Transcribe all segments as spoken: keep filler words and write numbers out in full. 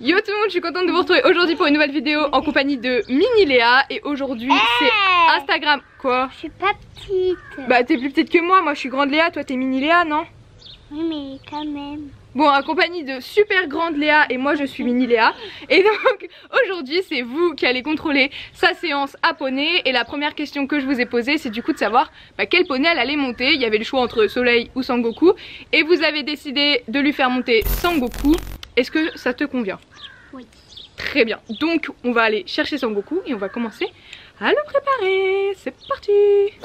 Yo tout le monde, je suis contente de vous retrouver aujourd'hui pour une nouvelle vidéo en compagnie de Mini Léa. Et aujourd'hui hey c'est Instagram. Quoi? Je suis pas petite. Bah t'es plus petite que moi, moi je suis grande Léa, toi t'es Mini Léa non? Oui mais quand même. Bon, en compagnie de super grande Léa et moi je suis Mini Léa. Et donc aujourd'hui c'est vous qui allez contrôler sa séance à poney. Et la première question que je vous ai posée c'est du coup de savoir bah, quel poney elle allait monter. Il y avait le choix entre Soleil ou Sangoku. Et vous avez décidé de lui faire monter Sangoku. Est-ce que ça te convient? Oui. Très bien, donc on va aller chercher Sangoku et on va commencer à le préparer. C'est parti.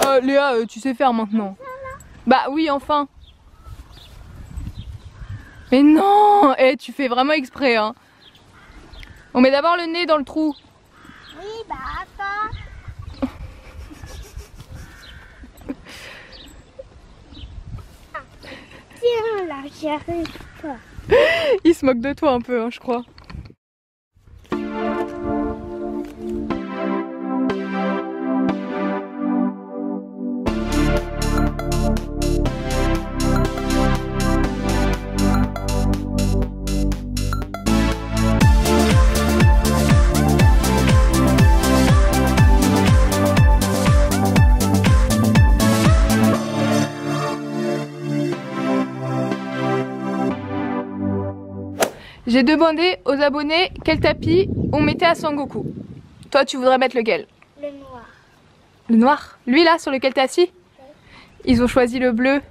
euh, Léa, euh, tu sais faire maintenant? Bah oui, enfin. Mais non, hey, tu fais vraiment exprès hein. On met d'abord le nez dans le trou. Oui, bah attends. Tiens là, j'y arrive pas. Il se moque de toi un peu hein, je crois. J'ai demandé aux abonnés quel tapis on mettait à Sangoku. Toi, tu voudrais mettre lequel? Le noir. Le noir? Lui là, sur lequel t'es assis? Oui. Ils ont choisi le bleu.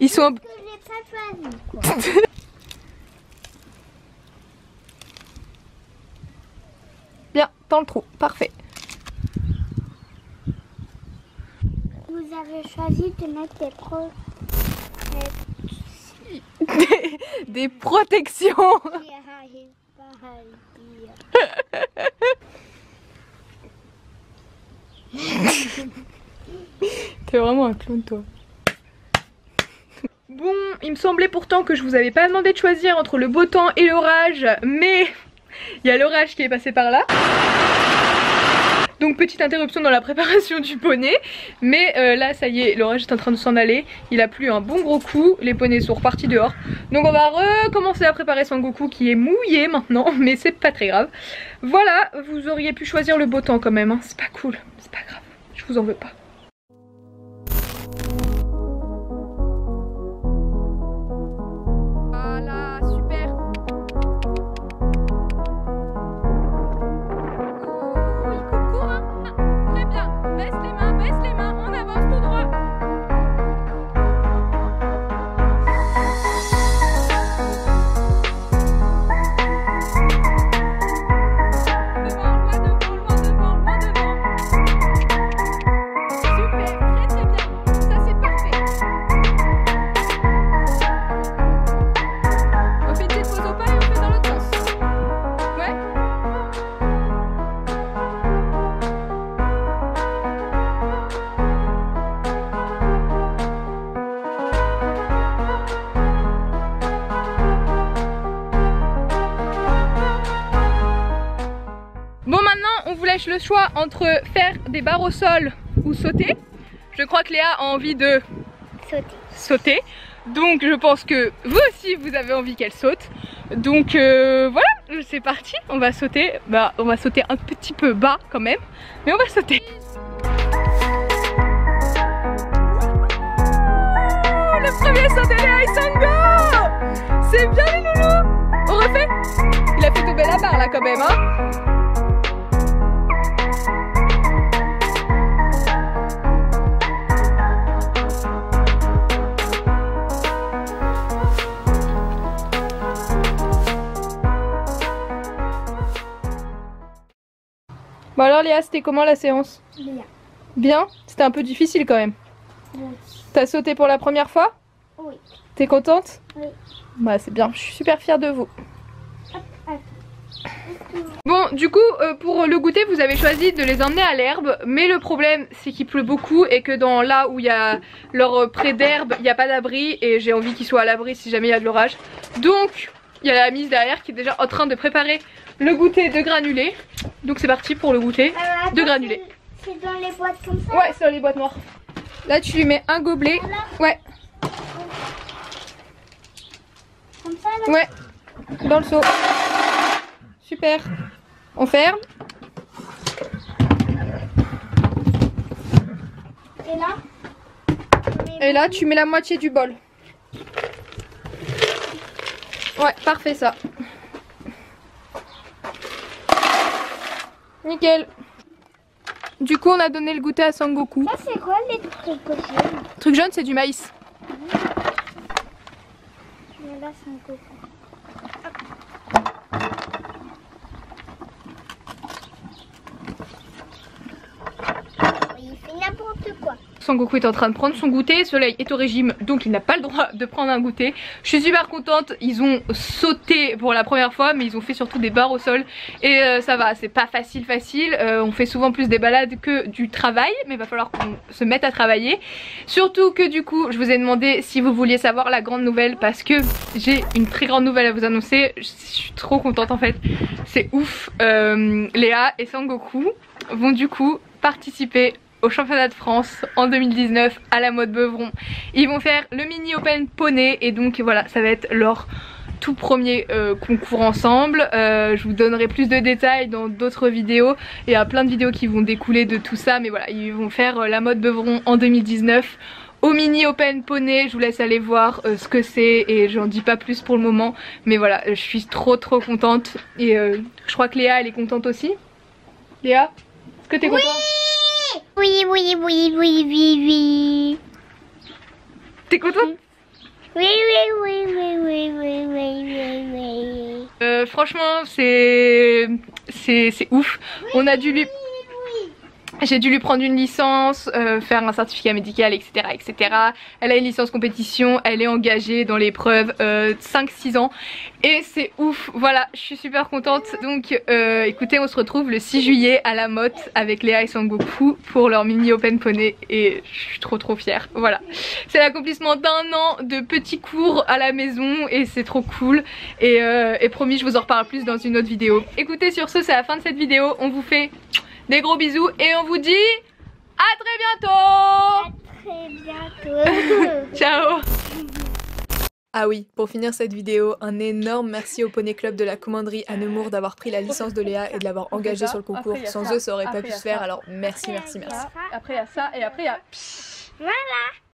Ils sont... Que pas choisi, quoi. Bien, dans le trou. Parfait. Vous avez choisi de mettre des, pro... des... des protections. T'es vraiment un clown toi. Bon, il me semblait pourtant que je vous avais pas demandé de choisir entre le beau temps et l'orage, mais il y a l'orage qui est passé par là. Donc petite interruption dans la préparation du poney. Mais euh, là ça y est, l'orage est en train de s'en aller. Il a plu un bon gros coup, les poneys sont repartis dehors. Donc on va recommencer à préparer Sangoku qui est mouillé maintenant. Mais c'est pas très grave. Voilà, vous auriez pu choisir le beau temps quand même hein. C'est pas cool, c'est pas grave, je vous en veux pas. Le choix entre faire des barres au sol ou sauter. Je crois que Léa a envie de sauter. sauter. Donc je pense que vous aussi vous avez envie qu'elle saute. Donc euh, voilà, c'est parti. On va sauter. Bah on va sauter un petit peu bas quand même, mais on va sauter. Oh, le premier saut de Léa et Sango. C'est bien les loulous. On refait. Il a fait tomber la barre là quand même hein. Bon alors Léa, c'était comment la séance? Bien. Bien? C'était un peu difficile quand même. Oui. T'as sauté pour la première fois? Oui. T'es contente? Oui. Bah c'est bien, je suis super fière de vous. Hop, hop. Bon du coup euh, pour le goûter vous avez choisi de les emmener à l'herbe. Mais le problème c'est qu'il pleut beaucoup et que dans là où il y a leur pré d'herbe il n'y a pas d'abri. Et j'ai envie qu'ils soient à l'abri si jamais il y a de l'orage. Donc il y a la mise derrière qui est déjà en train de préparer le goûter de granulés. Donc c'est parti pour le goûter euh, attends, de granulés. C'est dans les boîtes comme ça? Ouais, c'est dans les boîtes noires. Là tu lui mets un gobelet. Voilà. Ouais. comme ça là? Ouais, dans le seau. Super. On ferme. Et là? Et là, tu mets la moitié du bol. Ouais, parfait ça. Nickel. Du coup, on a donné le goûter à Sangoku. Ça, c'est quoi les trucs jaunes? Le truc jaune, c'est du maïs. Mmh. Mais là, Sangoku. Il fait n'importe quoi. Sangoku est en train de prendre son goûter. Soleil est au régime, donc il n'a pas le droit de prendre un goûter. Je suis super contente. Ils ont sauté pour la première fois, mais ils ont fait surtout des barres au sol. Et euh, ça va, c'est pas facile facile. Euh, on fait souvent plus des balades que du travail, mais il va falloir qu'on se mette à travailler. Surtout que du coup, je vous ai demandé si vous vouliez savoir la grande nouvelle, parce que j'ai une très grande nouvelle à vous annoncer. Je suis trop contente en fait. C'est ouf. Euh, Léa et Sangoku vont du coup participer au championnat de France en deux mille dix-neuf à la mode Beuvron. Ils vont faire le mini open poney et donc voilà, ça va être leur tout premier euh, concours ensemble. Euh, je vous donnerai plus de détails dans d'autres vidéos, et il y a plein de vidéos qui vont découler de tout ça, mais voilà, ils vont faire euh, la mode Beuvron en deux mille dix-neuf au mini open poney. Je vous laisse aller voir euh, ce que c'est, et j'en dis pas plus pour le moment, mais voilà, je suis trop trop contente, et euh, je crois que Léa elle est contente aussi. Léa, est-ce que t'es contente? Oui. Oui, oui, oui, oui, oui, oui. T'es contente? Oui, oui, oui, oui, oui, oui, oui, oui, oui. Franchement, c'est c'est ouf. On a dû lui... J'ai dû lui prendre une licence, euh, faire un certificat médical, et cetera, et cetera. Elle a une licence compétition, elle est engagée dans l'épreuve euh, cinq six ans. Et c'est ouf, voilà, je suis super contente. Donc euh, écoutez, on se retrouve le six juillet à la Motte avec Léa et Sangoku pour leur mini open poney. Et je suis trop trop fière, voilà. C'est l'accomplissement d'un an de petits cours à la maison et c'est trop cool. Et, euh, et promis, je vous en reparle plus dans une autre vidéo. Écoutez, sur ce, c'est la fin de cette vidéo. On vous fait... des gros bisous et on vous dit à très bientôt. À très bientôt. Ciao. Ah oui, pour finir cette vidéo, un énorme merci au Poney Club de la commanderie à Nemours d'avoir pris la licence de Léa et de l'avoir engagée sur le concours. Après, sans eux, ça aurait après, pas pu se faire, alors merci, après, merci, merci. Après, il y a ça et après, il y a... Voilà.